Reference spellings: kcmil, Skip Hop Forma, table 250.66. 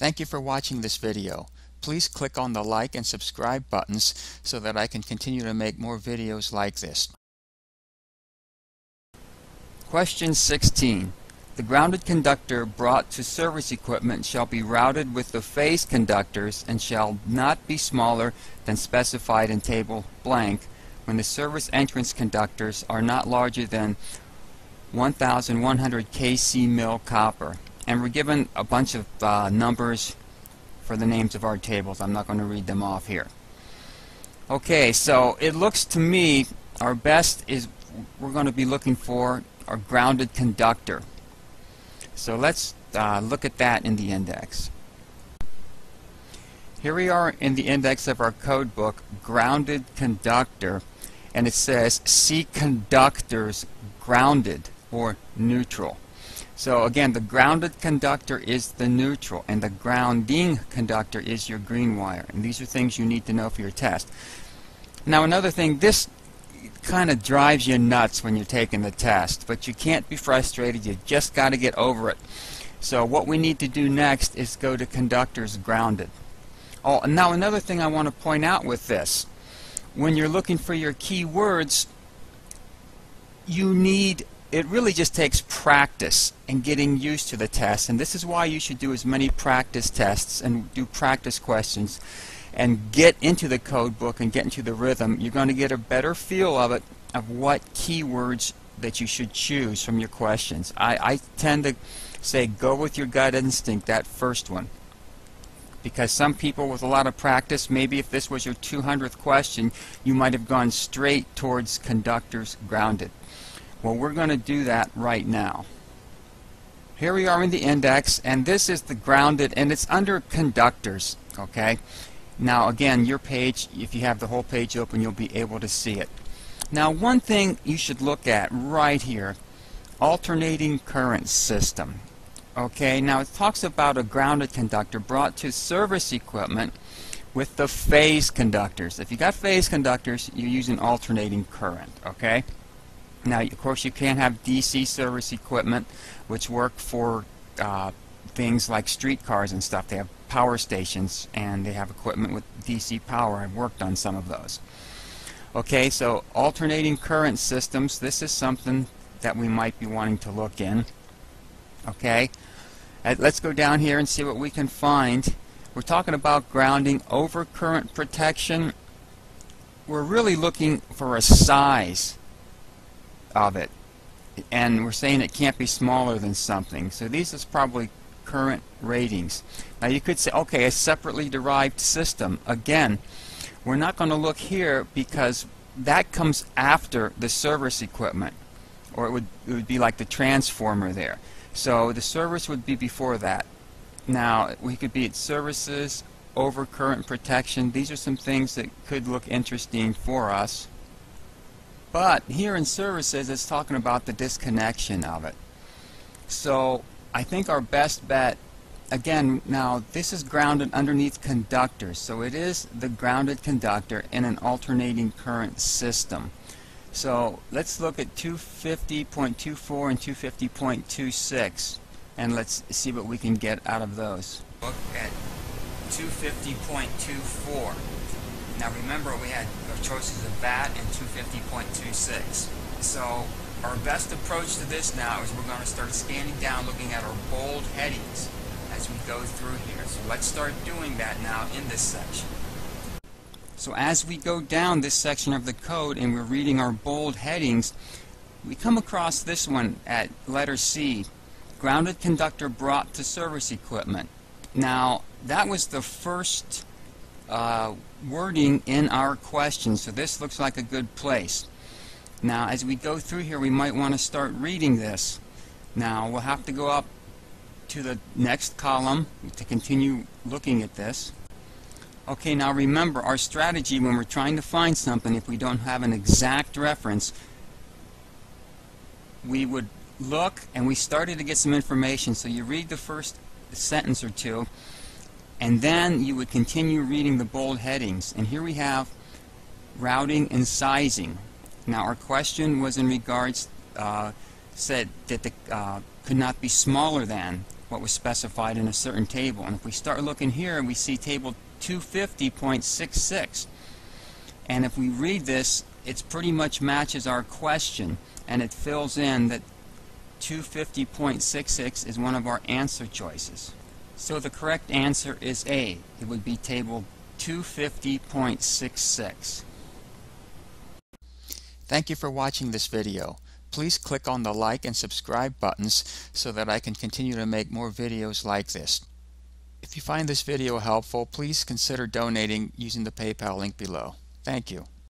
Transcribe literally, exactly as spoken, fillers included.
Thank you for watching this video. Please click on the like and subscribe buttons so that I can continue to make more videos like this. Question sixteen. The grounded conductor brought to service equipment shall be routed with the phase conductors and shall not be smaller than specified in table blank when the service entrance conductors are not larger than one thousand one hundred kcmil copper. And we're given a bunch of uh, numbers for the names of our tables. I'm not going to read them off here. Okay, so it looks to me our best is we're going to be looking for our grounded conductor. So let's uh, look at that in the index. Here we are in the index of our code book, grounded conductor, and it says see conductors grounded or neutral. So again, the grounded conductor is the neutral, and the grounding conductor is your green wire. And these are things you need to know for your test. Now another thing, this kind of drives you nuts when you're taking the test, but you can't be frustrated. You just got to get over it. So what we need to do next is go to conductors grounded. Oh, and now another thing I want to point out with this, when you're looking for your keywords, you need it really just takes practice and getting used to the test, and this is why you should do as many practice tests and do practice questions and get into the code book and get into the rhythm. You're going to get a better feel of it, of what keywords that you should choose from your questions. I, I tend to say go with your gut instinct, that first one, because some people with a lot of practice, maybe if this was your two hundredth question, you might have gone straight towards conductors grounded. Well, we're going to do that right now. Here we are in the index, and this is the grounded, and it's under conductors, okay? Now again, your page, if you have the whole page open, you'll be able to see it. Now one thing you should look at right here, alternating current system. Okay, now it talks about a grounded conductor brought to service equipment with the phase conductors. If you got phase conductors, you use an alternating current, okay? Now, of course, you can have D C service equipment, which work for uh, things like streetcars and stuff. They have power stations, and they have equipment with D C power. I've worked on some of those. Okay, so alternating current systems. This is something that we might be wanting to look in. Okay, uh, let's go down here and see what we can find. We're talking about grounding, overcurrent protection. We're really looking for a size of it, and we're saying it can't be smaller than something. So these is probably current ratings. Now you could say, okay, a separately derived system. Again, we're not going to look here because that comes after the service equipment, or it would it would be like the transformer there. So the service would be before that. Now we could be at services, overcurrent protection. These are some things that could look interesting for us. But here in services, it's talking about the disconnection of it. So I think our best bet, again, now this is grounded underneath conductors, so it is the grounded conductor in an alternating current system. So let's look at two fifty point two four and two fifty point two six, and let's see what we can get out of those. Look at two fifty point two four. Now remember, we had our choices of that and two fifty point two six. So our best approach to this now is we're going to start scanning down, looking at our bold headings as we go through here. So let's start doing that now in this section. So as we go down this section of the code and we're reading our bold headings, we come across this one at letter C, grounded conductor brought to service equipment. Now that was the first Uh, wording in our question, so this looks like a good place. Now as we go through here, we might want to start reading this. Now we'll have to go up to the next column to continue looking at this. Okay, now remember our strategy when we're trying to find something, if we don't have an exact reference, we would look, and we started to get some information, so you read the first sentence or two, and then you would continue reading the bold headings. And here we have routing and sizing. Now our question was in regards, uh, said that the uh, could not be smaller than, what was specified in a certain table. And if we start looking here, we see table two fifty point sixty-six. And if we read this, it pretty much matches our question, and it fills in that two fifty point sixty-six is one of our answer choices. So the correct answer is A. It would be table two fifty point sixty-six. Thank you for watching this video. Please click on the like and subscribe buttons so that I can continue to make more videos like this. If you find this video helpful, please consider donating using the PayPal link below. Thank you.